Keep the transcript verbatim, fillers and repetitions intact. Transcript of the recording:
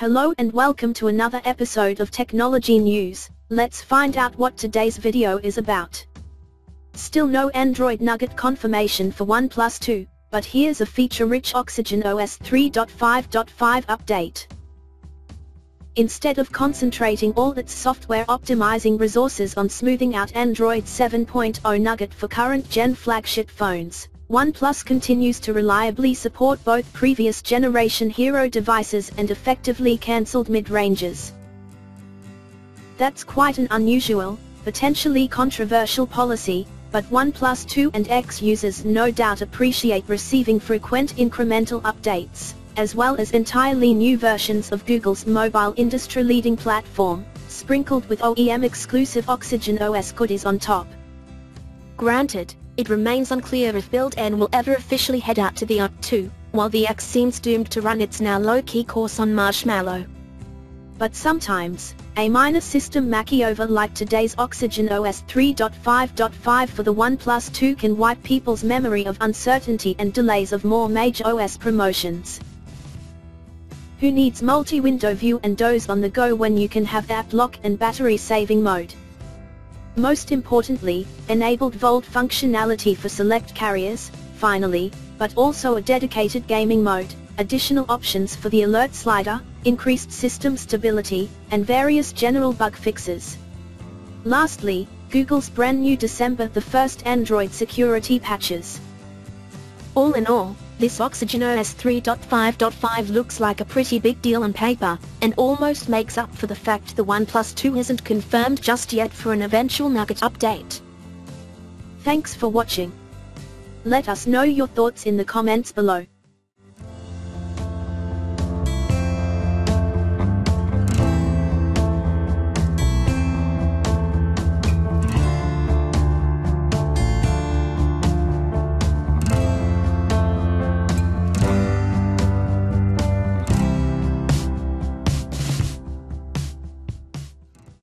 Hello and welcome to another episode of Technology News. Let's find out what today's video is about. Still no Android Nougat confirmation for OnePlus two, but here's a feature-rich OxygenOS three point five point five update. Instead of concentrating all its software optimizing resources on smoothing out Android seven point oh Nougat for current-gen flagship phones, OnePlus continues to reliably support both previous generation hero devices and effectively cancelled mid-ranges. That's quite an unusual, potentially controversial policy, but OnePlus two and X users no doubt appreciate receiving frequent incremental updates, as well as entirely new versions of Google's mobile industry-leading platform, sprinkled with O E M exclusive OxygenOS goodies on top. Granted, it remains unclear if Build N will ever officially head out to the O P two, while the X seems doomed to run its now low-key course on Marshmallow. But sometimes, a minor system makeover like today's OxygenOS three point five point five for the OnePlus two can wipe people's memory of uncertainty and delays of more major O S promotions. Who needs multi-window view and Doze on the go when you can have App Lock and Battery Saving Mode? Most importantly, enabled VoLTE functionality for select carriers, finally, but also a dedicated gaming mode, additional options for the Alert Slider, increased system stability, and various general bug fixes. Lastly, Google's brand new December the first Android security patches. All in all, this OxygenOS three point five point five looks like a pretty big deal on paper, and almost makes up for the fact the OnePlus two isn't confirmed just yet for an eventual Nougat update. Thanks for watching. Let us know your thoughts in the comments below.